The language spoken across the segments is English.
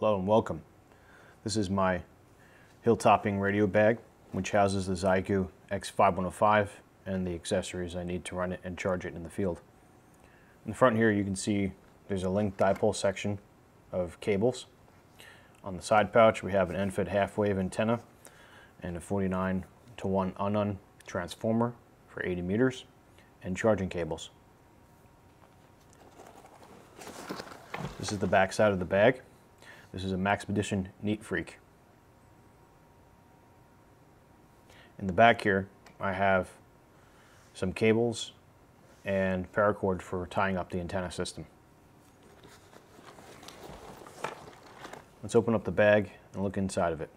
Hello and welcome. This is my hilltopping radio bag, which houses the Xiegu X5105 and the accessories I need to run it and charge it in the field. In the front here you can see there's a linked dipole section of cables. On the side pouch we have an NFET half-wave antenna and a 49:1 UNUN transformer for 80 meters and charging cables. This is the back side of the bag. This is a Maxpedition Neat Freak. In the back here, I have some cables and paracord for tying up the antenna system. Let's open up the bag and look inside of it.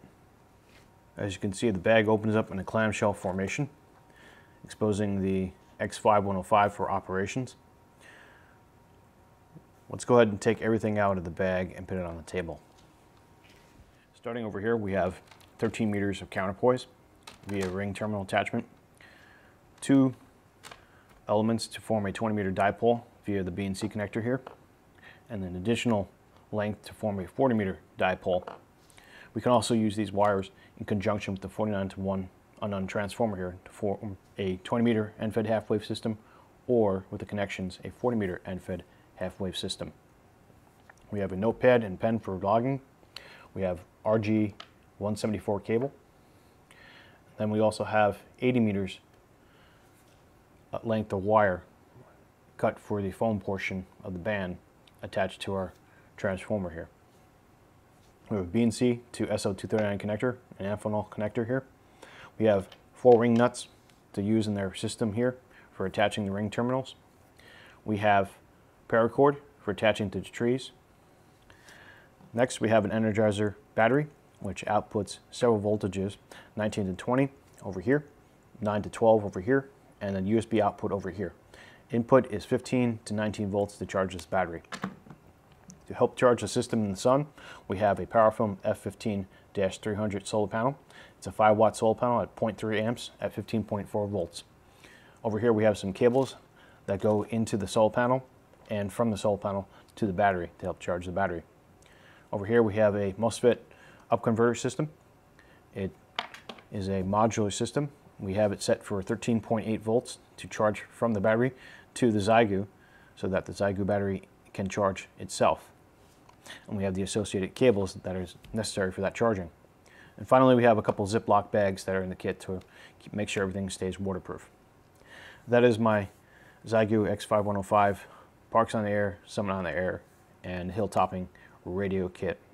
As you can see, the bag opens up in a clamshell formation, exposing the X5105 for operations. Let's go ahead and take everything out of the bag and put it on the table. Starting over here, we have 13 meters of counterpoise via ring terminal attachment, two elements to form a 20 meter dipole via the BNC connector here, and an additional length to form a 40 meter dipole. We can also use these wires in conjunction with the 49:1 UNUN transformer here to form a 20 meter NFET half wave system, or with the connections, a 40 meter NFET half-wave system. We have a notepad and pen for logging. We have RG174 cable. Then we also have 80 meters length of wire cut for the foam portion of the band attached to our transformer here. We have a BNC to SO239 connector, an Amphenol connector here. We have four ring nuts to use in their system here for attaching the ring terminals. We have paracord for attaching to the trees. Next, we have an energizer battery, which outputs several voltages, 19 to 20 over here, 9 to 12 over here, and then USB output over here. Input is 15 to 19 volts to charge this battery. To help charge the system in the sun, we have a Powerfilm F15-300 solar panel. It's a 5-watt solar panel at 0.3 amps at 15.4 volts. Over here, we have some cables that go into the solar panel and from the solar panel to the battery to help charge the battery. Over here we have a MOSFET upconverter system. It is a modular system. We have it set for 13.8 volts to charge from the battery to the Xiegu so that the Xiegu battery can charge itself. And we have the associated cables that are necessary for that charging. And finally we have a couple Ziploc bags that are in the kit to make sure everything stays waterproof. That is my Xiegu X5105 Parks on the Air, Summit on the Air, and Hilltopping Radio Kit.